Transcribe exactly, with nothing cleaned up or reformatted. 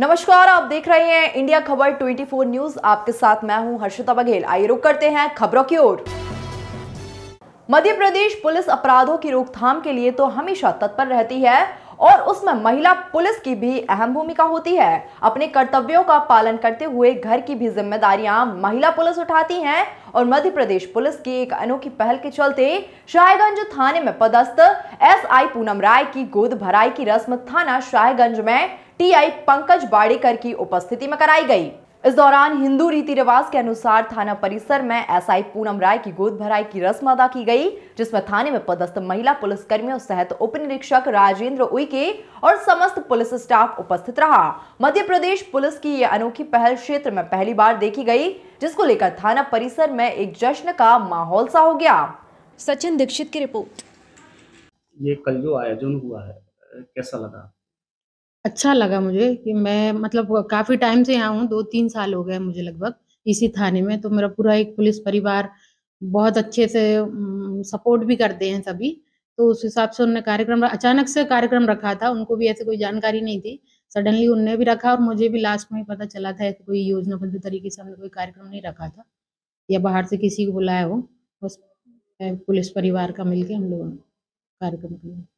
नमस्कार, आप देख रहे हैं इंडिया खबर चौबीस न्यूज। आपके साथ मैं हूं हर्षिता बघेल। आइए रुक करते हैं खबरों की ओर। मध्य प्रदेश पुलिस अपराधों की रोकथाम के लिए तो हमेशा तत्पर रहती है और उसमें महिला पुलिस की भी अहम भूमिका होती है। अपने कर्तव्यों का पालन करते हुए घर की भी जिम्मेदारियां महिला पुलिस उठाती हैं और मध्य प्रदेश पुलिस की एक अनोखी पहल के चलते शायगंज थाने में पदस्थ एसआई पूनम राय की गोद भराई की रस्म थाना शायगंज में टीआई पंकज बाड़ीकर की उपस्थिति में कराई गई। इस दौरान हिंदू रीति रिवाज के अनुसार थाना परिसर में एसआई पूनम राय की गोद भराई की रस्म अदा की गई, जिसमें थाने में पदस्थ महिला पुलिसकर्मियों सहित उप निरीक्षक राजेंद्र उइके और समस्त पुलिस स्टाफ उपस्थित रहा। मध्य प्रदेश पुलिस की यह अनोखी पहल क्षेत्र में पहली बार देखी गई, जिसको लेकर थाना परिसर में एक जश्न का माहौल सा हो गया। सचिन दीक्षित की रिपोर्ट। ये कल जो आयोजन हुआ है, कैसा लगा? अच्छा लगा मुझे कि मैं मतलब काफी टाइम से यहाँ हूँ, दो तीन साल हो गए मुझे लगभग इसी थाने में। तो मेरा पूरा एक पुलिस परिवार बहुत अच्छे से सपोर्ट भी करते हैं सभी। तो उस हिसाब से उन्होंने कार्यक्रम, अचानक से कार्यक्रम रखा था, उनको भी ऐसे कोई जानकारी नहीं थी। सडनली उनने भी रखा और मुझे भी लास्ट में पता चला था। ऐसे कोई योजनाबद्ध तरीके से हमने कोई कार्यक्रम नहीं रखा था या बाहर से किसी को बुलाया हो। बस पुलिस परिवार का मिलके हम लोगों ने कार्यक्रम किया।